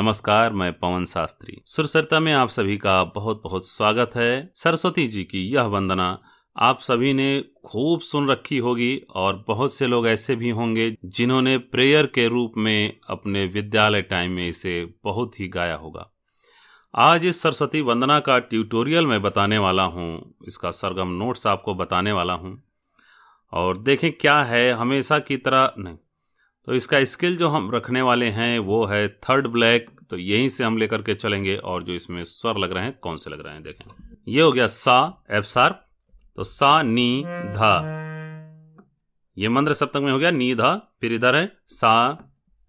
नमस्कार, मैं पवन शास्त्री। सुरसरिता में आप सभी का बहुत बहुत स्वागत है। सरस्वती जी की यह वंदना आप सभी ने खूब सुन रखी होगी और बहुत से लोग ऐसे भी होंगे जिन्होंने प्रेयर के रूप में अपने विद्यालय टाइम में इसे बहुत ही गाया होगा। आज इस सरस्वती वंदना का ट्यूटोरियल मैं बताने वाला हूँ, इसका सरगम नोट्स आपको बताने वाला हूँ और देखें क्या है। हमेशा की तरह नहीं, तो इसका स्किल जो हम रखने वाले हैं वो है थर्ड ब्लैक, तो यहीं से हम लेकर के चलेंगे। और जो इसमें स्वर लग रहे हैं कौन से लग रहे हैं देखें। ये हो गया सा एफ शार्प, तो सा नी धा, ये मंद्र सप्तक में हो गया नी धा। फिर इधर है सा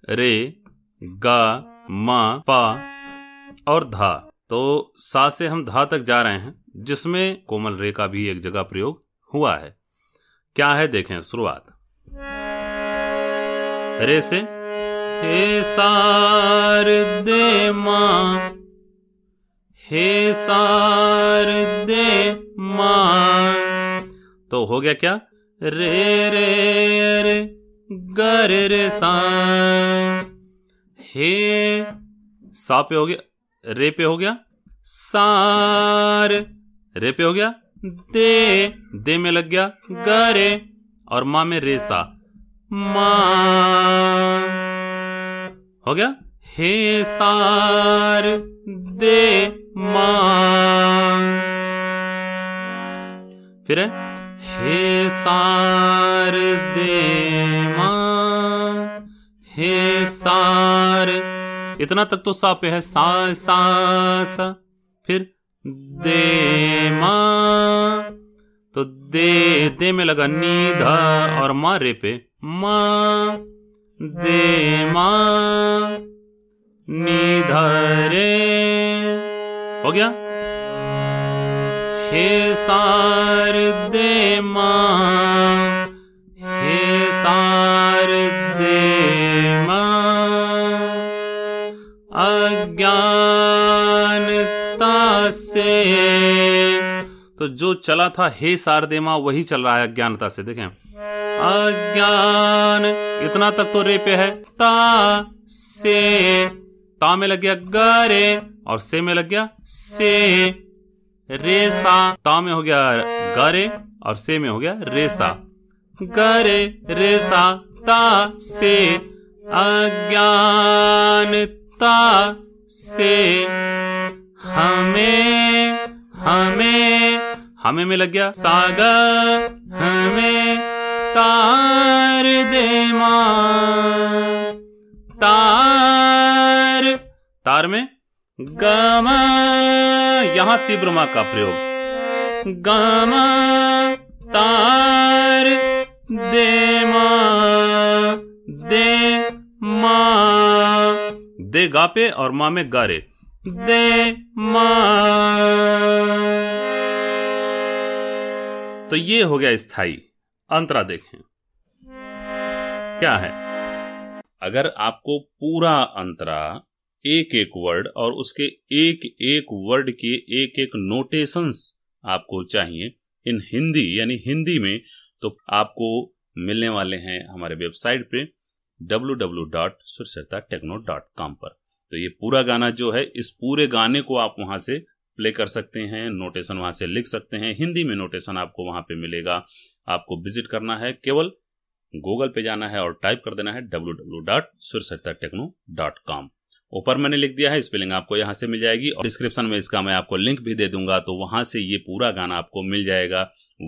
रे गा मा पा और धा, तो सा से हम धा तक जा रहे हैं जिसमें कोमल रे का भी एक जगह प्रयोग हुआ है। क्या है देखें, शुरुआत रे से, हे शारदे मां, हे शारदे मां, तो हो गया क्या रे रे रे ग रे रे सा। हे सा पे हो गया, रे पे हो गया, सार रे पे हो गया, दे में लग गया ग रे और मां में रे सा मां, हो गया हे सार दे मां। फिर है हे सार दे मां, हे सार, इतना तक तो सा पे है, सा सा सा, फिर दे मां, तो दे में लगा नी धा और मां रे पे, मां दे मां नी धा रे, हो गया हे सार दे मां, हे सार दे मां, अज्ञानता से, तो जो चला था हे सार दे मां वही चल रहा है अज्ञानता से। देखें अज्ञान, इतना तक तो रे पे है, ता से, ता में लग गया ग रे और से में लग गया से, रे सा, ता में हो गया ग रे और से में हो गया रे सा, ग रे सा ता से, अज्ञानता से, हमें हमें, हमें में लग गया सागा, हमें तार दे मां, तार, तार में गामा, यहां तीव्र मां का प्रयोग, गामा तार दे मां, दे मां, दे गा पे और मां में गा रे, दे मां, तो ये हो गया स्थाई। अंतरा देखें क्या है। अगर आपको पूरा अंतरा, एक एक वर्ड और उसके एक एक वर्ड के एक एक नोटेशंस आपको चाहिए इन हिंदी यानी हिंदी में, तो आपको मिलने वाले हैं हमारे वेबसाइट पे www.sursaritatechno.com पर। तो ये पूरा गाना जो है, इस पूरे गाने को आप वहां से प्ले कर सकते हैं, नोटेशन वहां से लिख सकते हैं, हिंदी में नोटेशन आपको वहां पे मिलेगा। आपको विजिट करना है, केवल गूगल पे जाना है और टाइप कर देना है www.sursaritatechno.com। ऊपर मैंने लिख दिया है, स्पेलिंग आपको यहां से मिल जाएगी और डिस्क्रिप्शन में इसका मैं आपको लिंक भी दे दूंगा, तो वहां से ये पूरा गाना आपको मिल जाएगा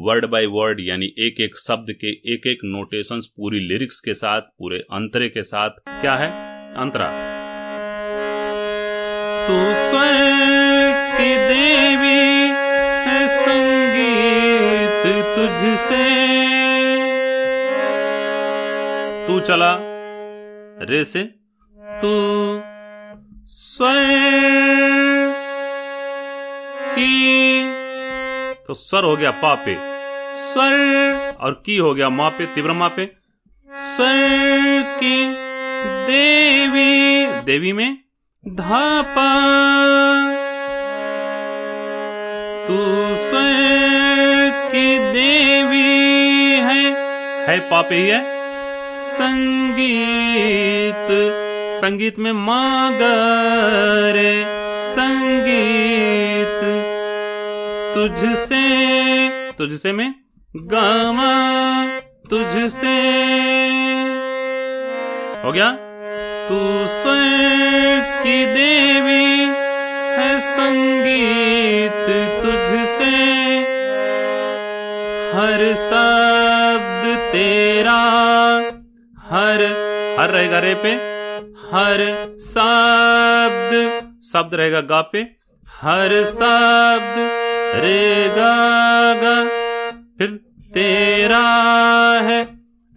वर्ड बाय वर्ड, यानी एक एक शब्द के एक एक नोटेशंस, पूरी लिरिक्स के साथ, पूरे अंतरे के साथ। क्या है अंतरा, तू स्वर की देवी है, संगीत तुझसे, तू चला रे से, तू स्वर की, तो स्वर हो गया पा पे, स्वर और की हो गया माँ पे, तीव्र माँ पे, स्वर की देवी, देवी में धापा तू स्वर की देवी है पापे ही है। संगीत संगीत में मागर संगीत तुझसे तुझसे में गामा तुझसे हो गया। तू स्वर की देवी है संगीत तुझसे हर शब्द तेरा हर हर रहेगा रे पे हर शब्द शब्द रहेगा गा पे हर शब्द रे गा गा फिर तेरा है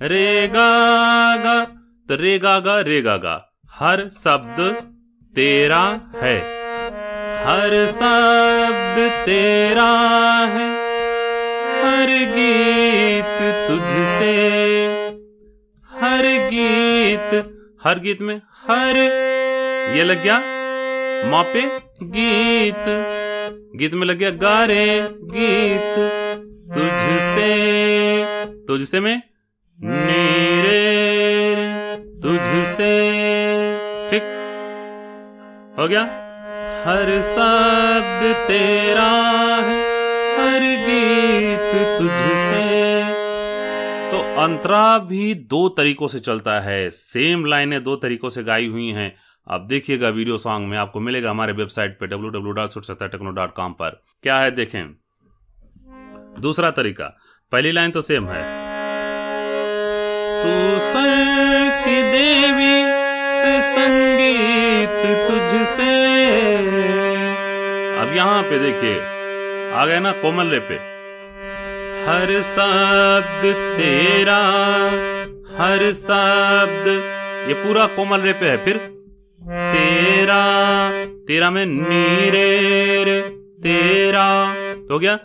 रे गा गा तो रे गा गा हर शब्द तेरा है हर शब्द तेरा है हर गीत तुझसे हर गीत में हर ये लग गया माँ पे गीत गीत में लग गया गा रे गीत तुझसे तुझसे में नीरे तुझसे ठीक हो गया। हर शब्द तेरा है हर गीत तुझसे। तो अंतरा भी दो तरीकों से चलता है, सेम लाइनें दो तरीकों से गाई हुई हैं। आप देखिएगा वीडियो सॉन्ग में आपको मिलेगा हमारे वेबसाइट पे www.sursaritakno.com पर। क्या है देखें दूसरा तरीका, पहली लाइन तो सेम है तू सर की देवी संगीत तुझसे। अब यहां पे देखिए आ गए ना कोमल रे पे हर शब्द तेरा हर शब्द ये पूरा कोमल रे पे है। फिर तेरा तेरा में नीरे रे तेरा तो हो गया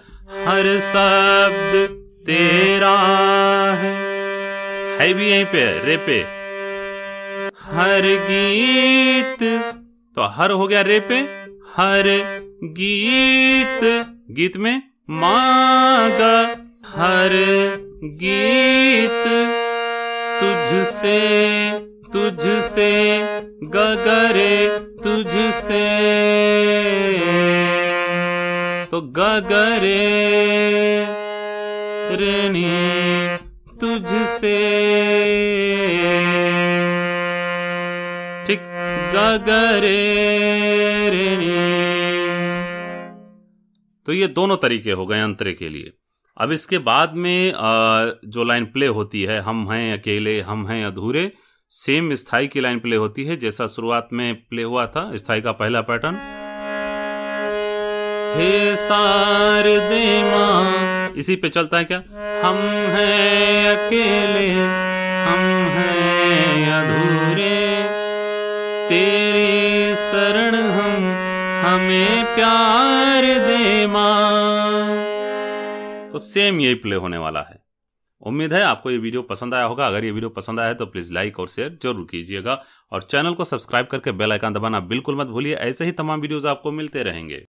हर शब्द तेरा है भी यहीं पे रे पे हर गीत तो हर हो गया रे पे हर गीत गीत में मांगा हर गीत तुझसे तुझसे गगरे तुझसे तो गगरे रेनी तुझसे ठीक गगरे रेनी। तो ये दोनों तरीके हो गए अंतरे के लिए। अब इसके बाद में जो लाइन प्ले होती है हम हैं अकेले हम हैं अधूरे, सेम स्थाई की लाइन प्ले होती है जैसा शुरुआत में प्ले हुआ था। स्थाई का पहला पैटर्न हे शारदे मां इसी पे चलता है क्या हम हैं अकेले हम हैं अधूरे तेरी शरण हम हमें प्यार दे मां। तो सेम यही प्ले होने वाला है। उम्मीद है आपको ये वीडियो पसंद आया होगा। अगर ये वीडियो पसंद आया है तो प्लीज़ लाइक और शेयर जरूर कीजिएगा और चैनल को सब्सक्राइब करके बेल आइकन दबाना बिल्कुल मत भूलिए। ऐसे ही तमाम वीडियोस आपको मिलते रहेंगे।